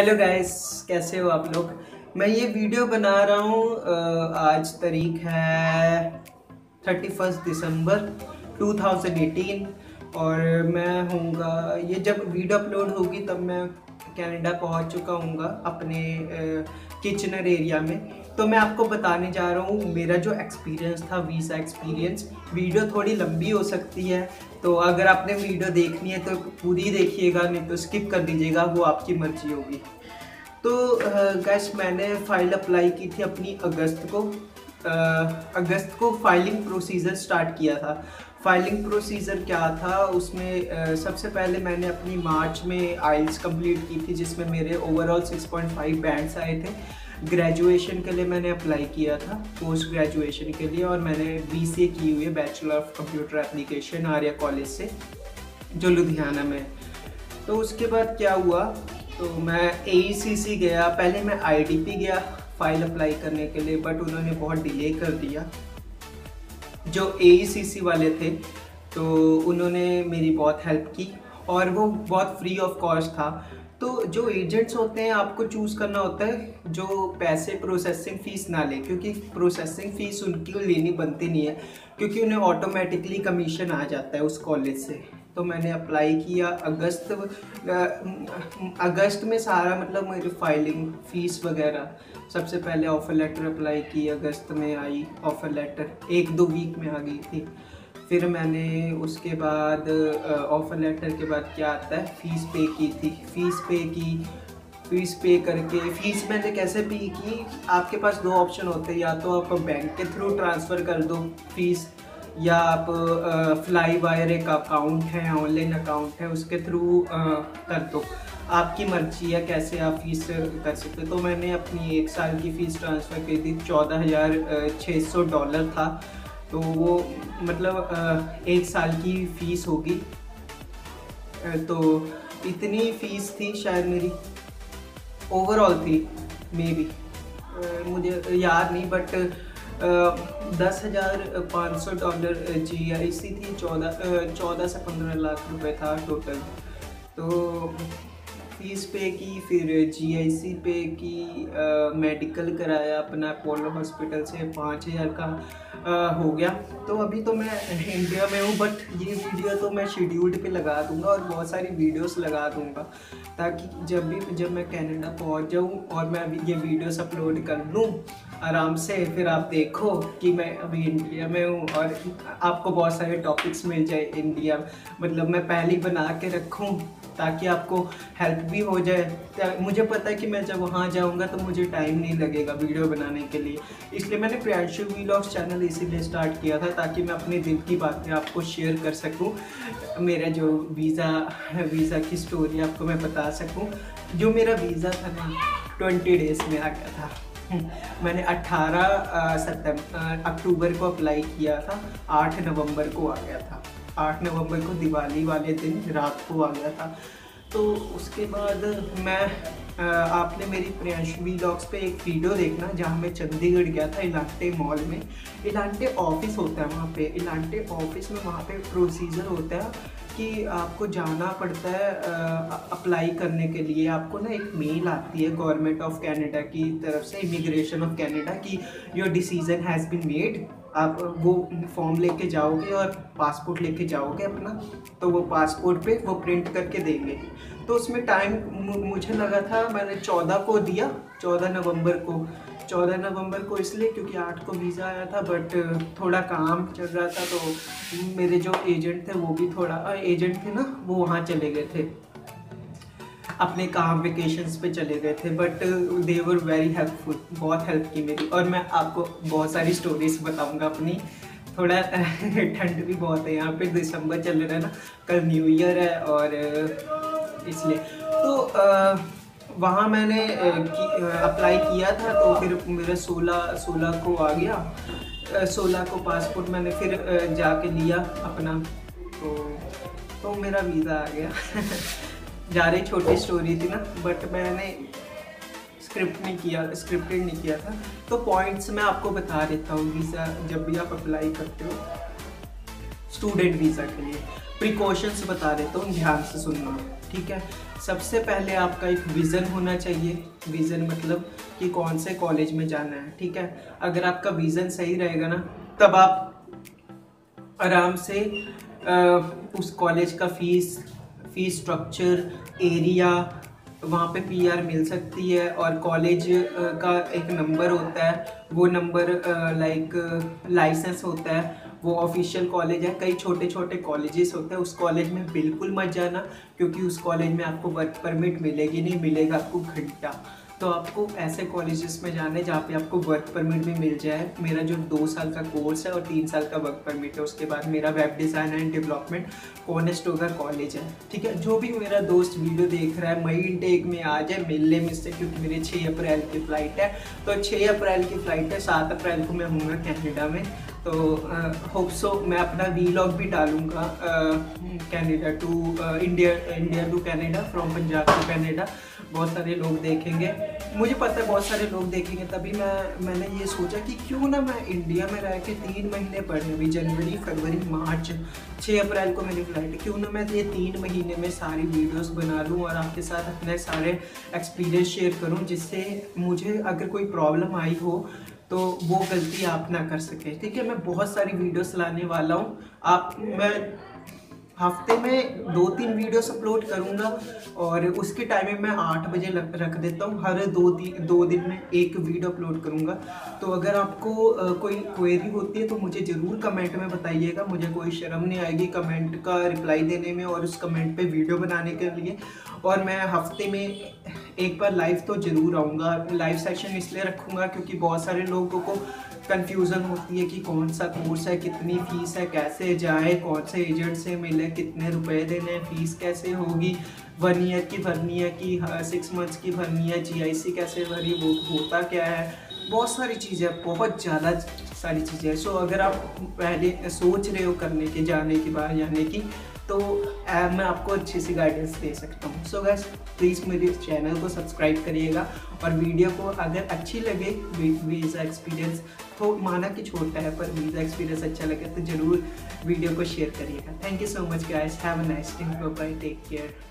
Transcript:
Hello guys, कैसे हो आप लोग। मैं ये वीडियो बना रहा हूँ, आज तारीख है 31 दिसंबर 2018 और मैं होऊंगा, ये जब वीडियो अपलोड होगी तब मैं कनाडा पहुँच चुका हूँगा अपने किचनर एरिया में। तो मैं आपको बताने जा रहा हूँ मेरा जो एक्सपीरियंस था, वीज़ा एक्सपीरियंस। वीडियो थोड़ी लंबी हो सकती है, तो अगर आपने वीडियो देखनी है तो पूरी देखिएगा, नहीं तो स्किप कर दीजिएगा, वो आपकी मर्जी होगी। तो गाइस, मैंने फ़ाइल अप्लाई की थी अपनी अगस्त को फाइलिंग प्रोसीजर स्टार्ट किया था। फाइलिंग प्रोसीजर क्या था, उसमें सबसे पहले मैंने अपनी मार्च में आइल्स कंप्लीट की थी, जिसमें मेरे ओवरऑल 6.5 बैंड्स आए थे। ग्रेजुएशन के लिए मैंने अप्लाई किया था, पोस्ट ग्रेजुएशन के लिए, और मैंने VCA की हुई है, bachelor of computer application, Arya college से, जो लुधियाना में। तो उसके बाद क्या हुआ, तो मैं AACC गया, पहले मैं IDP गया फ़ाइल अप्लाई करने के लिए, बट उन्होंने बहुत डिले कर दिया जो AACC वाले थे। तो उन्होंने मेरी बहुत हेल्प की और वो बहुत फ्री ऑफ कॉस्ट था। तो जो एजेंट्स होते हैं, आपको चूज़ करना होता है जो पैसे प्रोसेसिंग फ़ीस ना ले, क्योंकि प्रोसेसिंग फ़ीस उनकी लेनी बनती नहीं है, क्योंकि उन्हें ऑटोमेटिकली कमीशन आ जाता है उस कॉलेज से। तो मैंने अप्लाई किया अगस्त में, सारा मतलब मेरी फाइलिंग फ़ीस वगैरह। सबसे पहले ऑफ़र लेटर अप्लाई की, अगस्त में आई ऑफ़र लेटर, 1-2 वीक में आ गई थी। फिर मैंने उसके बाद ऑफ़र लेटर के बाद क्या आता है, फ़ीस पे की थी। फ़ीस मैंने कैसे पे की, आपके पास 2 ऑप्शन होते हैं, या तो आप बैंक के थ्रू ट्रांसफ़र कर दो फ़ीस, या आप फ्लाई वायर एक अकाउंट है, ऑनलाइन अकाउंट है, उसके थ्रू कर दो। आपकी मर्जी है कैसे आप फ़ीस कर सकते। तो मैंने अपनी 1 साल की फ़ीस ट्रांसफ़र की थी, $14,600 था। तो वो मतलब 1 साल की फ़ीस होगी, तो इतनी फ़ीस थी शायद मेरी ओवरऑल थी, मे बी मुझे याद नहीं, बट $10,500 जी आई सी थी, 14 से 15 लाख रुपए था टोटल। तो फ़ीस पे की, फिर GIC पे की, मेडिकल कराया अपना अपोलो हॉस्पिटल से, 5,000 का हो गया। तो अभी तो मैं इंडिया में हूँ, बट ये वीडियो तो मैं शेड्यूल्ड पे लगा दूँगा और बहुत सारी वीडियोस लगा दूँगा, ताकि जब मैं कनाडा पहुँच जाऊँ और मैं ये वीडियोस अपलोड कर लूँ आराम से, फिर आप देखो कि मैं अभी इंडिया में हूँ और आपको बहुत सारे टॉपिक्स मिल जाए इंडिया, मतलब मैं पहले ही बना के रखूँ ताकि आपको हेल्प भी हो जाए। मुझे पता है कि मैं जब वहाँ जाऊँगा तो मुझे टाइम नहीं लगेगा वीडियो बनाने के लिए, इसलिए मैंने प्रियांशु व्लॉग्स चैनल इसीलिए स्टार्ट किया था, ताकि मैं अपने दिल की बातें आपको शेयर कर सकूँ, मेरा जो वीज़ा की स्टोरी आपको मैं बता सकूँ। जो मेरा वीज़ा था ना, 20 डेज़ में आ गया था। मैंने 18 अक्टूबर को अप्लाई किया था, 8 नवंबर को आ गया था। 8 नवंबर को दिवाली वाले दिन रात को आ गया था। तो उसके बाद आपने मेरी प्रियांशु व्लॉग्स पे एक वीडियो देखना, जहाँ मैं चंडीगढ़ गया था, एलांटे मॉल में। एलांटे ऑफिस होता है वहाँ पे, एलांटे ऑफिस में वहाँ पे प्रोसीजर होता है कि आपको जाना पड़ता है अप्लाई करने के लिए। आपको ना एक मेल आती है गवर्नमेंट ऑफ कनाडा की तरफ से, इमिग्रेशन ऑफ कनाडा की, your decision has been made. आप वो फॉर्म लेके जाओगे और पासपोर्ट लेके जाओगे अपना, तो वो पासपोर्ट पे वो प्रिंट करके देंगे। तो उसमें टाइम मुझे लगा था, मैंने 14 को दिया, 14 नवंबर को इसलिए क्योंकि 8 को वीज़ा आया था, बट थोड़ा काम चल रहा था, तो मेरे जो एजेंट थे वो भी थोड़ा वो वहाँ चले गए थे अपने काम, वेकेशंस पे चले गए थे, but they were very helpful, बहुत हेल्प की मेरी। और मैं आपको बहुत सारी स्टोरीज बताऊँगा अपनी। थोड़ा ठंड भी बहुत है यहाँ पे, दिसंबर चल रहा है ना, कल न्यू ईयर है, और इसलिए तो वहाँ मैंने अप्लाई किया था। तो फिर मेरा 16 को आ गया, 16 को पासपोर्ट मैंने फिर जाके लिया अपना, तो मेरा वीज़ा आ गया। जा रही छोटी स्टोरी थी ना, बट मैंने स्क्रिप्टेड नहीं किया था। तो पॉइंट्स मैं आपको बता देता हूँ वीज़ा जब भी आप अप्लाई करते हो। स्टूडेंट वीज़ा के लिए। प्रिकॉशंस बता देता हूँ, ध्यान से सुनना, ठीक है। सबसे पहले आपका एक विज़न होना चाहिए। विज़न मतलब कि कौन से कॉलेज में जाना है, ठीक है। अगर आपका विज़न सही रहेगा ना, तब आप आराम से उस कॉलेज का फीस स्ट्रक्चर, एरिया, वहाँ पे पीआर मिल सकती है। और कॉलेज का एक नंबर होता है, वो नंबर लाइक लाइसेंस होता है, वो ऑफिशियल कॉलेज है। कई छोटे छोटे कॉलेजेस होते हैं, उस कॉलेज में बिल्कुल मत जाना, क्योंकि उस कॉलेज में आपको वर्क परमिट मिलेगी नहीं, मिलेगा आपको घंटा। तो आपको ऐसे कॉलेजेस में जाना है जहाँ पे आपको वर्क परमिट भी मिल जाए। मेरा जो 2 साल का कोर्स है और 3 साल का वर्क परमिट है, उसके बाद मेरा web design and development Conestoga college है, ठीक है। जो भी मेरा दोस्त वीडियो देख रहा है, मई इंटेक में आ जाए मिलने में से, क्योंकि मेरी 6 अप्रैल की फ़्लाइट है। तो 6 अप्रैल की फ़्लाइट है, 7 अप्रैल को मैं हूँगा कनाडा में। तो होप सो मैं अपना वीलॉग भी डालूँगा, Canada to India, India to Canada, from Punjab to Canada. बहुत सारे लोग देखेंगे, मुझे पता है बहुत सारे लोग देखेंगे। तभी मैंने ये सोचा कि क्यों ना मैं इंडिया में रह के 3 महीने पढ़ूँ, अभी जनवरी, फरवरी, मार्च, 6 अप्रैल को मेरी फ़्लाइट है। क्यों ना मैं ये 3 महीने में सारी वीडियोस बना लूँ और आपके साथ अपने सारे एक्सपीरियंस शेयर करूँ, जिससे मुझे अगर कोई प्रॉब्लम आई हो तो वो गलती आप ना कर सकें, ठीक है। मैं बहुत सारी वीडियोस लाने वाला हूँ। मैं हफ्ते में 2-3 वीडियोस अपलोड करूँगा और उसकी टाइमिंग मैं 8 बजे रख देता हूँ। हर 2 दिन में एक वीडियो अपलोड करूँगा। तो अगर आपको कोई क्वेरी होती है तो मुझे ज़रूर कमेंट में बताइएगा, मुझे कोई शर्म नहीं आएगी कमेंट का रिप्लाई देने में और उस कमेंट पे वीडियो बनाने के लिए। और मैं हफ्ते में एक बार लाइव तो ज़रूर आऊँगा। लाइव सेशन इसलिए रखूँगा क्योंकि बहुत सारे लोगों को कंफ्यूजन होती है कि कौन सा कोर्स है, कितनी फ़ीस है, कैसे जाए, कौन से एजेंट से मिले, कितने रुपए देने, फ़ीस कैसे होगी, 1 ईयर की भरनी है कि 6 मंथ्स की भरनी है, GIC कैसे भरी, वो होता क्या है, बहुत सारी चीज़ें, बहुत ज़्यादा सारी चीज़ें। सो अगर आप पहले सोच रहे हो करने के, जाने के, बाहर जाने की, तो मैं आपको अच्छी सी गाइडेंस दे सकता हूँ। सो गाइस, प्लीज़ मेरे इस चैनल को सब्सक्राइब करिएगा और वीडियो को अगर अच्छी लगे, वीज़ा एक्सपीरियंस तो माना कि छोटा है, पर वीज़ा एक्सपीरियंस अच्छा लगे तो ज़रूर वीडियो को शेयर करिएगा। Thank you so much guys, have a nice day, bye bye, take care.